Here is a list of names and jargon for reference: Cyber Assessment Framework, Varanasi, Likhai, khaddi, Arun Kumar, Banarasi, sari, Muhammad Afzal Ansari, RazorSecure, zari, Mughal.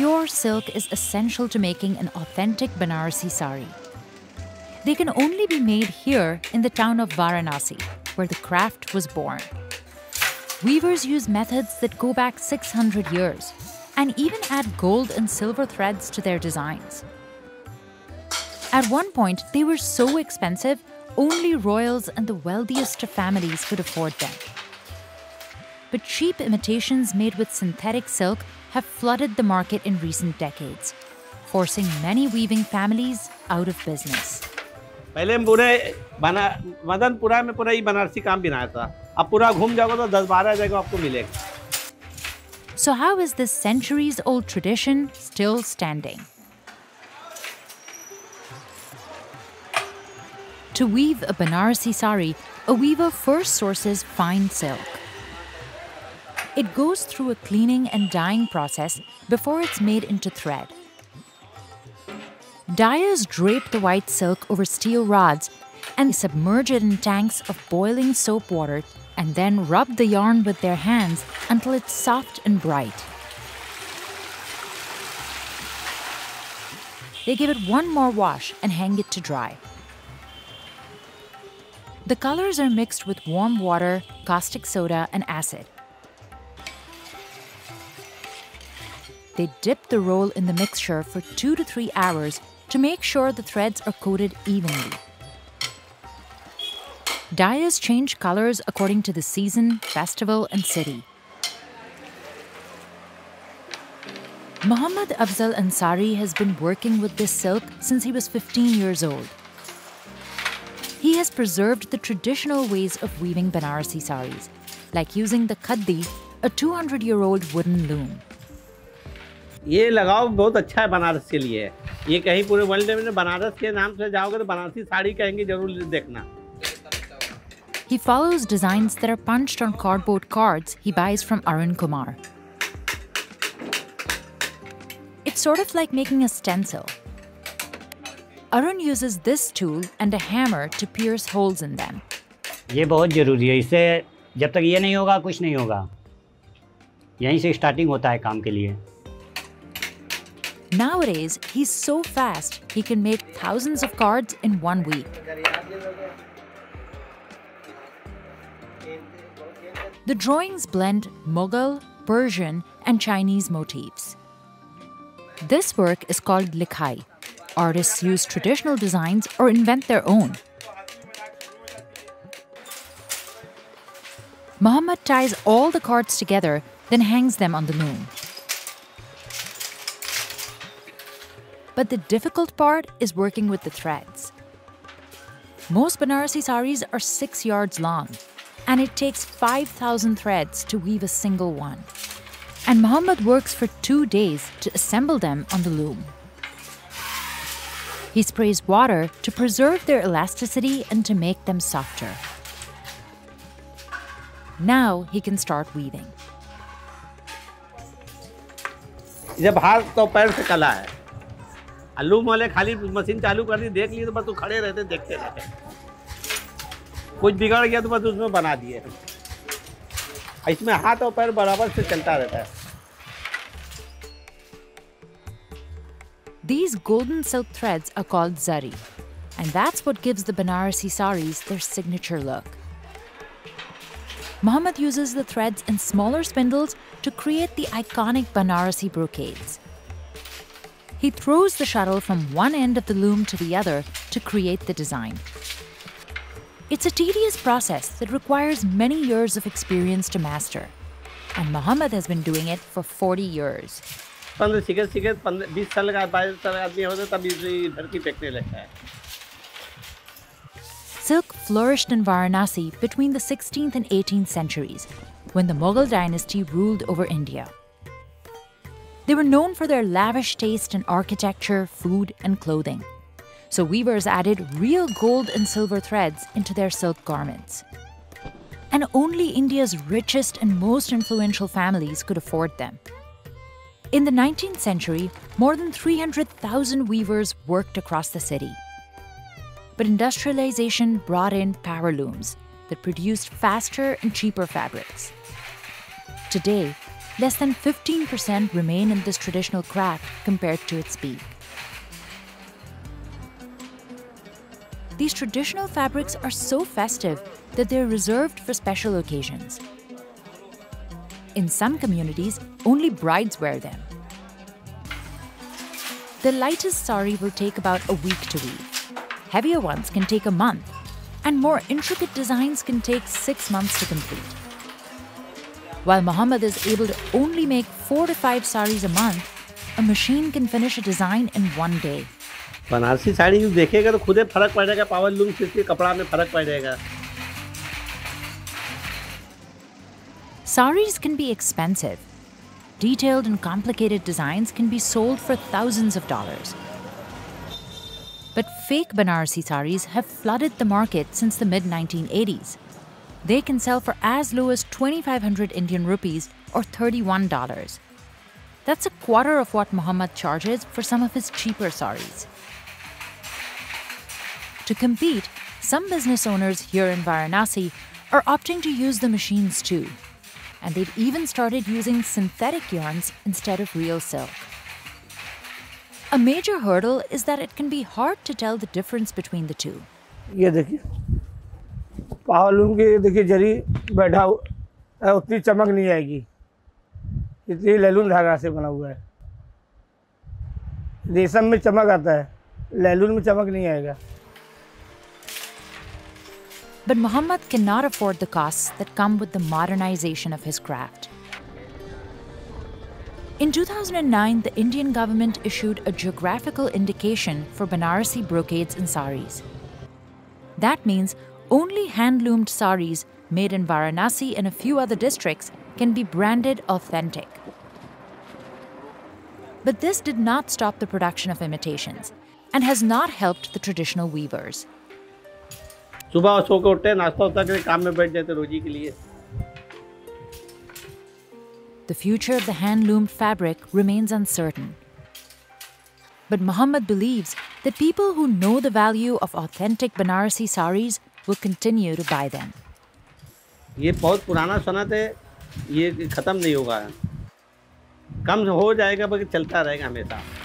Pure silk is essential to making an authentic Banarasi sari. They can only be made here in the town of Varanasi, where the craft was born. Weavers use methods that go back 600 years and even add gold and silver threads to their designs. At one point, they were so expensive, only royals and the wealthiest of families could afford them. But cheap imitations made with synthetic silk have flooded the market in recent decades, forcing many weaving families out of business. पहले हम पूरे मदनपुरा में पूरा ये बनारसी काम बनाया था। अब पूरा घूम जाओगे तो 10-12 जगह आपको मिलेगा। So how is this centuries-old tradition still standing? To weave a Banarasi sari, a weaver first sources fine silk. It goes through a cleaning and dyeing process before it's made into thread. Dyers drape the white silk over steel rods and submerge it in tanks of boiling soap water and then rub the yarn with their hands until it's soft and bright. They give it one more wash and hang it to dry. The colors are mixed with warm water, caustic soda, and acid. They dip the roll in the mixture for 2 to 3 hours to make sure the threads are coated evenly. Dyers change colors according to the season, festival, and city. Muhammad Afzal Ansari has been working with this silk since he was 15 years old. He has preserved the traditional ways of weaving Banarasi saris, like using the khaddi, a 200-year-old wooden loom. ये लगाव बहुत अच्छा है बनारस के लिए। ये कहीं पूरे वर्ल्ड में बनारस के नाम से जाओगे तो बनारसी साड़ी कहेंगे जरूर देखना। He follows designs that are punched on cardboard cards he buys from Arun Kumar. It's sort of like making a stencil. Arun uses this tool and a hammer to pierce holes in them. ये बहुत जरूरी है। इससे जब तक ये नहीं होगा कुछ नहीं होगा। यहीं से स्टार्टिंग होता है काम के लिए। Nowadays, he's so fast, he can make thousands of cards in 1 week. The drawings blend Mughal, Persian, and Chinese motifs. This work is called Likhai. Artists use traditional designs or invent their own. Muhammad ties all the cards together, then hangs them on the loom. But the difficult part is working with the threads. Most Banarasi saris are 6 yards long, and it takes 5,000 threads to weave a single one. And Muhammad works for 2 days to assemble them on the loom. He sprays water to preserve their elasticity and to make them softer. Now he can start weaving. आलू वाले खाली machine चालू कर दी देख लिए तो बस खड़े रहते देखते रहते कुछ बिगड़ गया तो बस उसमें बना दिए इसमें हाथ और पैर बराबर से चलता रहता है These golden silk threads are called zari, and that's what gives the Banarasi saris their signature look. Muhammad uses the threads in smaller spindles to create the iconic Banarasi brocades. He throws the shuttle from one end of the loom to the other to create the design. It's a tedious process that requires many years of experience to master. And Muhammad has been doing it for 40 years. Silk flourished in Varanasi between the 16th and 18th centuries, when the Mughal dynasty ruled over India. They were known for their lavish taste in architecture, food, and clothing. So weavers added real gold and silver threads into their silk garments. And only India's richest and most influential families could afford them. In the 19th century, more than 300,000 weavers worked across the city. But industrialization brought in power looms that produced faster and cheaper fabrics. Today, Less than 15% remain in this traditional craft compared to its peak. These traditional fabrics are so festive that they're reserved for special occasions. In some communities, only brides wear them. The lightest sari will take about a week to weave. Heavier ones can take a month, and more intricate designs can take 6 months to complete. While Muhammad is able to only make 4 to 5 saris a month, a machine can finish a design in one day. Banarasi sari you देखेगा तो खुदे फरक पड़ेगा power loom से इसके कपड़ा में फरक पड़ेगा. Saris can be expensive. Detailed and complicated designs can be sold for thousands of dollars. But fake Banarasi saris have flooded the market since the mid-1980s. They can sell for as low as 2,500 Indian rupees or $31. That's a quarter of what Muhammad charges for some of his cheaper saris. To compete, some business owners here in Varanasi are opting to use the machines too. And they've even started using synthetic yarns instead of real silk. A major hurdle is that it can be hard to tell the difference between the two. ये देखिए पावलूम की देखिए जरी बैठा है उतनी चमक नहीं आएगी इतनी लैलून धागा से बना हुआ है रेशम में चमक आता है लैलून में चमक नहीं आएगा. But Muhammad cannot afford the costs that come with the modernization of his craft. In 2009, the Indian government issued a geographical indication for Banarasi brocades and saris. That means only hand-loomed saris made in Varanasi and a few other districts can be branded authentic. But this did not stop the production of imitations and has not helped the traditional weavers. The future of the hand-loomed fabric remains uncertain. But Muhammad believes that people who know the value of authentic Banarasi saris will continue to buy them. ये बहुत पुराना सनत है, ये खत्म नहीं होगा। कम हो जाएगा, बल्कि चलता रहेगा हमेशा.